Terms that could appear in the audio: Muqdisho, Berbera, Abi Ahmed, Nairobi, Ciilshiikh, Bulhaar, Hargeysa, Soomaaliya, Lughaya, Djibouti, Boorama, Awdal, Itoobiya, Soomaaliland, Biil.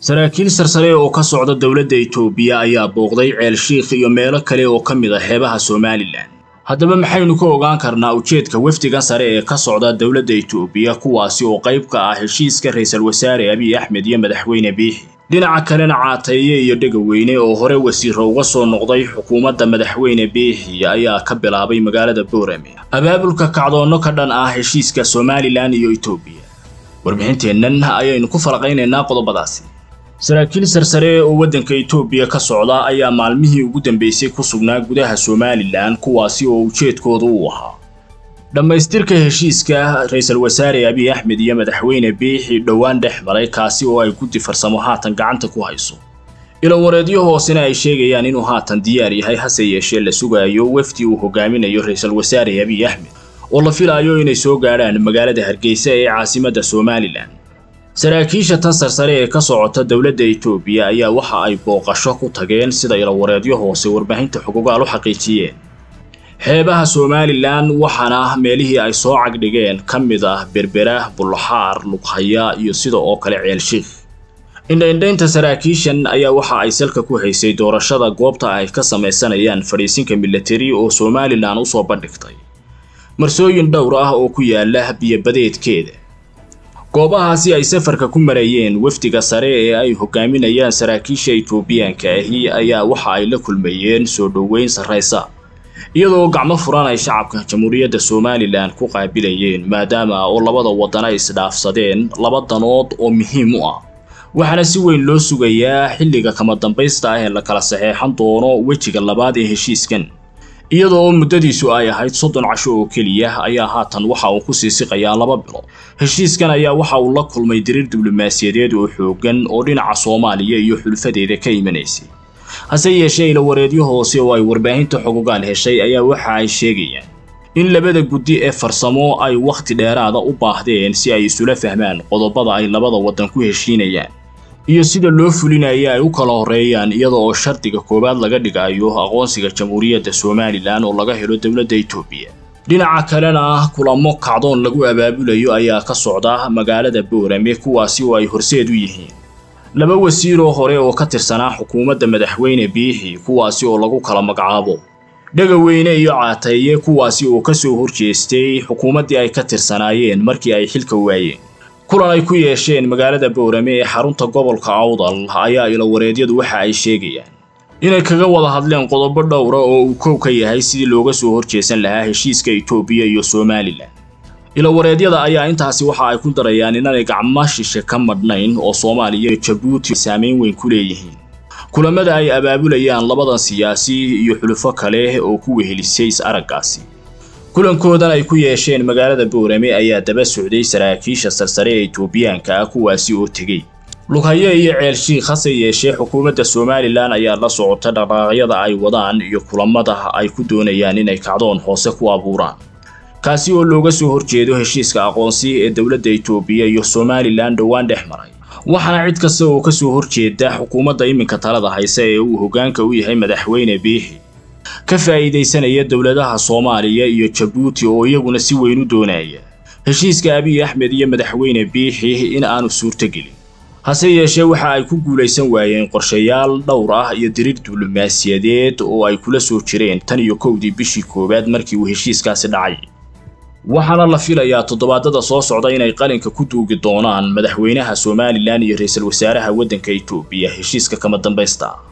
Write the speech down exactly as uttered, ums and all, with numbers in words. saraakiil sarsare oo ka socda dawladda Itoobiya ayaa booqday Ciilshiikh iyo meelo kale oo ka mid ah xeebaha Soomaaliland. haddaba maxaynu ka ogaan karnaa ujeedka wafdiga sare ee ka socda dawladda Itoobiya kuwaasi oo qayb ka ah heshiiska ra'iisul wasaare Abi Ahmed iyo madaxweyne Biil. dhinaca kalena Caataye iyo Dhagaweyne oo hore wasiiro uga soo noqday xukuumadda madaxweyne Biil ayaa ka bilaabay magaalada Boorama abaabulka kacdoonno ka dhan ah heshiiska Soomaaliland iyo Itoobiya. warbixinteennan ayaynu ku falaqaynaynaa qodobadaasi. saraakiil sarsare oo wadanka Itoobiya ka socda ayaa maalmihii ugu dambeysay ku sugnaa gudaha Soomaaliland kuwaasi oo ujeedkoodu u ahaa dhamaystirka heshiiska ra'iisul wasaare Abi Ahmed iyo madaxweyne Biil dhawaan dhex maray kaasi oo ay guddi farsamo haatan gacanta ku hayso. ilo wareediyo hoosena ay sheegayaan inuu haatan diyaar yahay hase yeeshee la sugayo wafdi uu hogaaminayo ra'iisul wasaare Abi Ahmed oo la filayo inay soo gaaraan magaalada Hargeysa ee caasimadda Soomaaliland. saraakiisha tan sarsare ee ka socota dawladda Itoobiya ayaa waxa ay booqasho ku tageen sida ilo wareediyo hoose warbaahinta xuquuqaal u xaqiijiyeen. xeebaha Soomaaliland waxaana meelihii ay soo cagdhigeen ka mid ah Berbera, Bulhaar, Lughaya iyo sidoo kale Ciilshiikh. indhaynta saraakiishan ayaa waxa ay salka ku haysay doorashada goobta ay ka sameeysanayaan fariisinka military oo Soomaaliland u soo bandhigtay marsooyin dhowr ah oo ku yaala biyo-badeedkeeda. goobahaasi ay safarka ku marayeen wafdiga sare ee ay hogaaminayaan saraakiisha Itoobiyaanka ah ayaa waxa ay la kulmayeen soo dhaweyn sareysa iyadoo gacmo furan ay shacabka jamhuuriyadda Soomaaliland ku qaabilayeen maadaama oo labada wadan ay isdhaafsadeen laba danood oo muhiim u ah. waxaana si weyn loo sugayaa xilliga kama dambaysta ah ee la kala saxeexan doono wejiga labaad ee heshiiskan. iyadoo muddadiisu ay ahayd soddon casho oo kaliya ayaa haatan waxa uu ku sii siqayaa laba bilo. heshiiskan ayaa waxa uu la kulmay diriir diblomaasiyadeed oo xoogan oo dhinaca Soomaaliya iyo xulfadeeda ka imanaysay. hase yeeshee ilo wareediyo hoose oo ay warbaahinta xuquuqaal heshay ayaa waxa ay sheegayaan in labada guddi ee farsamo ay waqti dheeraada u baahdeen si ay isula fahmaan qodobada ay labada wadan ku heshiinayaan iyo sida loo fulinayo ay u kala horeeyaan iyadoo shartiga koobaad laga dhigayo aqoonsiga jamhuuriyadda Soomaaliland oo laga helo dawladda Itoobiya. dhinaca kalena kulamo kacdoon lagu abaabulayo ayaa ka socda magaalada Boorama kuwaasi oo ay horseed u yihiin laba wasiir oo hore oo ka tirsanaa xukuumadda madaxweyne Biil kuwaasi oo lagu kala magacaabo Dhagaweyne iyo Caataye kuwaasi oo ka soo horjeestay xukuumaddii ay ka tirsanaayeen markii ay xilka waayeen. kulan ay ku yeesheen magaalada Boorama ee xarunta gobolka Awdal ayaa ilo wareedyadu waxa ay sheegayaan inay kaga wada hadleen qodobo dhowr ah oo uu koow ka yahay sidii looga soo horjeesan lahaa heshiiska Itoobiya iyo Soomaaliland. ilo wareedyada ayaa intaasi waxa ay ku darayaan inay gacmo shishe ka madnayn oo Soomaaliya iyo Djibouti saameyn weyn ku leeyihiin. kulamada ay abaabulayaan labadan siyaasi iyo xulufo kale oo ku wehelisay is araggaasi. kulankoodan ay ku yeesheen magaalada Boorama ayaa daba socday saraakiisha sarsare ee Itoobiyaanka kuwaasi oo tegay Lughaya iyo Ciilshiikh. hase yeeshee xukuumadda Soomaaliland ayaa la socota dhaqaaqyada ay wadaan iyo kulamada ay ku doonayaan inay kacdoon hoose ku abuuraan kaasi oo looga soo horjeedo heshiiska aqoonsi ee dawladda Itoobiya iyo Soomaaliland dhawaan dhex maray. waxaana cid kasta oo ka soo horjeeda xukuumadda iminka talada haysa ee uu hogaanka u yahay madaxweyne Biil ka faa'iideysanaya dawladaha Soomaaliya iyo Djibouti oo iyaguna si weyn u doonaya heshiiska Abi Ahmed iyo madaxweyne Biil in aanu suurtagelin. hase yeeshee waxa ay ku guuleysan waayeen qorshayaal dhowr ah iyo diriir diblomaasiyadeed oo ay kula soo jireen tan iyo kowdii bishii koowaad markii uu heshiiskaasi dhacay. waxaana la filayaa toddobaadada soo socda inay qalinka ku duugi doonaan madaxweynaha Soomaaliland iyo ra'iisul wasaaraha wadanka Itoobiya heshiiska kama dambaysta.